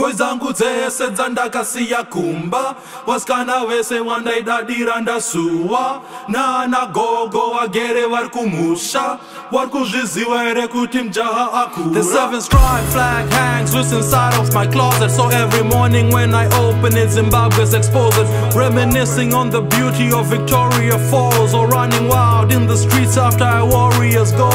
Ngoi zangu dzese dzandakasiya kumba, vasikana vese vandaidadira ndasuwa, nana gogo vagere vari kumusha, vari kuzviziva here kuti mujaha akura. The seventh pride flag hangs loose inside of my closet, so every morning when I open it, Zimbabwe's exposed. Reminiscing on the beauty of Victoria Falls, or running wild in the streets after our warriors go.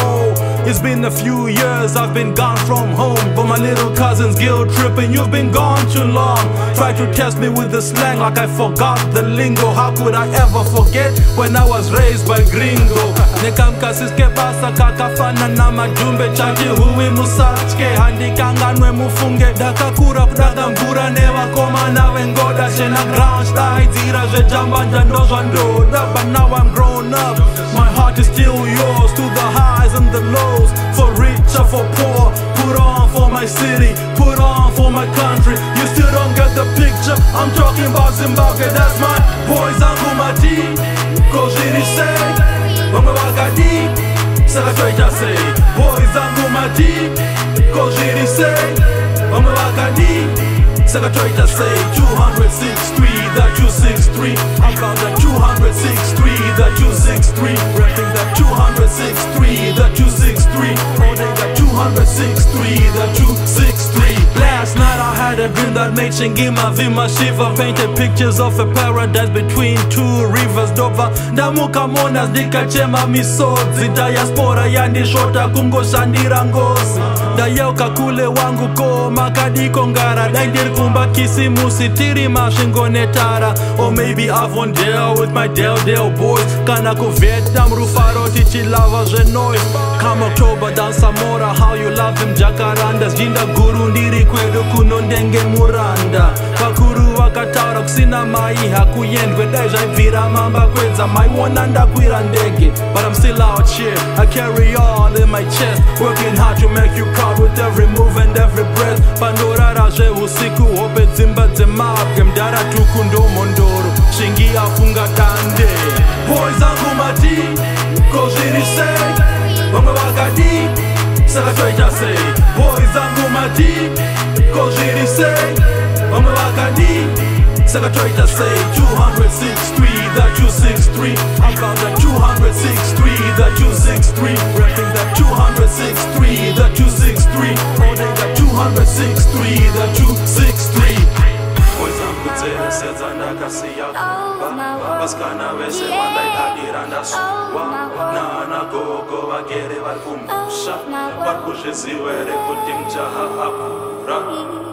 It's been a few years I've been gone from home, but my little cousin's guilt tripping, you've been gone too long. Try to test me with the slang like I forgot the lingo. How could I ever forget when I was raised by gringo? Nekamkasiske basa kakafana na majumbe chaji hui musachke handikanganwe mufunge dakakura kudagambura nevakomana vengoda shena grunge daidzira zvejambanja ndozvandoda. But now I'm grown up, my heart is still yours, to the highs and the lows, for rich or for poor. Put on for my city, put on for my country. You still don't get the picture, I'm talking about Zimbabwe. That's my boys angumati kozvirise Mama wakadi, sala choita say. Boys angumati, kojiri say. Mama wakadi, sala choita say. 263, that 263. I found that 263, that 263. Rapping that 263, that 263. Holding that 263, that 263. Last night I had a dream that made Shingi Mavima shiver. Painted pictures of a paradise between two rivers. Dova ndamuka mona ndikachema misodzi, diaspora yandishota kungoshandira ngozi. Ndayeuka kule wangu koma kadikongara, dai ndiri kumba kisimusi tiri masvingonetara. Or maybe I've on deal with my deal boys, kana kuvheta murufaro tichilava zvenoise. Come October dansa mora, how you love them jacarandas. Jinda guru ndiri kwedu kuno ndenge muranda. Vakuru vakataura kusina mai hakuyendwe, dai zvaibvira mamba kwedza maiona ndakwira ndege. But I'm still out here, I carry on in my chest, working hard to make you proud with every move and every breath. Pandorara zvehusiku hope dzimba dzemabwe, mudhara tuku ndomondoro Shingi afunga tande. Boys angumati kozvirise vamwe vakadi saka choita sei. Boys angumati kozvirise vamwe vakadi saka choita sei. 263 that 263. I found that 263 that 263. Rapping that 263 that 263. Holding that 263 that 263. Vasikana vese vandaidadira ndasuwa, nana gogo vagere vari kumusha, vari kuzviziva here kuti mujaha akura.